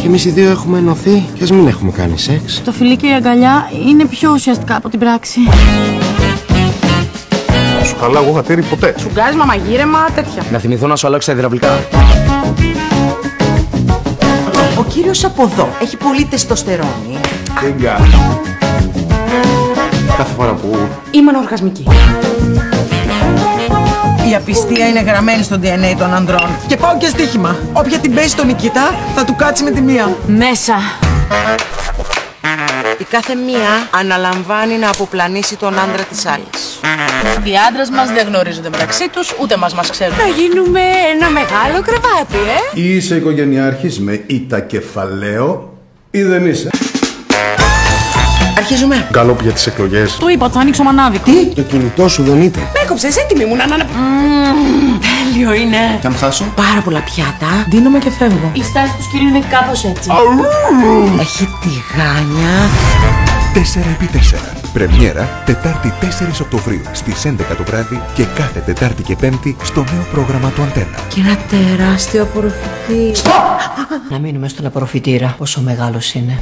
Και εμείς οι δύο έχουμε ενωθεί και ας μην έχουμε κάνει σεξ. Το φιλί και η αγκαλιά είναι πιο ουσιαστικά από την πράξη. Σου χαλάω εγώ χατήρι ποτέ. Σουγκάρισμα, μαγείρεμα, τέτοια. Να θυμηθώ να σου αλλάξω τα υδραυλικά. Ο κύριος από εδώ έχει πολύ τεστοστερόνη. Τίγκα. Κάθε φορά που... Ήμουν οργασμική. Η απιστία είναι γραμμένη στο DNA των ανδρών. Και πάω και στοίχημα. Όποια την πέσει τον Νικήτα, θα του κάτσει με τη μία. Μέσα. Η κάθε μία αναλαμβάνει να αποπλανήσει τον άντρα της άλλης. Οι άντρες μας δεν γνωρίζονται μεταξύ τους, ούτε μας ξέρουν. Θα γίνουμε ένα μεγάλο κρεβάτι, ε! Ή είσαι οικογενειάρχης με ήτα κεφαλαίο, ή δεν είσαι. Αρχίζουμε. Καλό για τις εκλογές. Το είπα, θα ανοίξω μανάβικο. Τι? Το κινητό σου δεν ήταν. Με έκοψες, έτοιμη μου να τέλειο είναι. Και αν χάσω. Πάρα πολλά πιάτα. Ντύνομαι και φεύγω. Η στάση του σκύλου είναι κάπως έτσι. Έχει τηγάνια. 4x4. Πρεμιέρα Τετάρτη 4 Οκτωβρίου στις 11 το βράδυ και κάθε Τετάρτη και Πέμπτη στο νέο πρόγραμμα του Αντένα. Και ένα τεράστιο απορροφητήρα. Να μείνουμε στον απορροφητήρα, όσο μεγάλος είναι.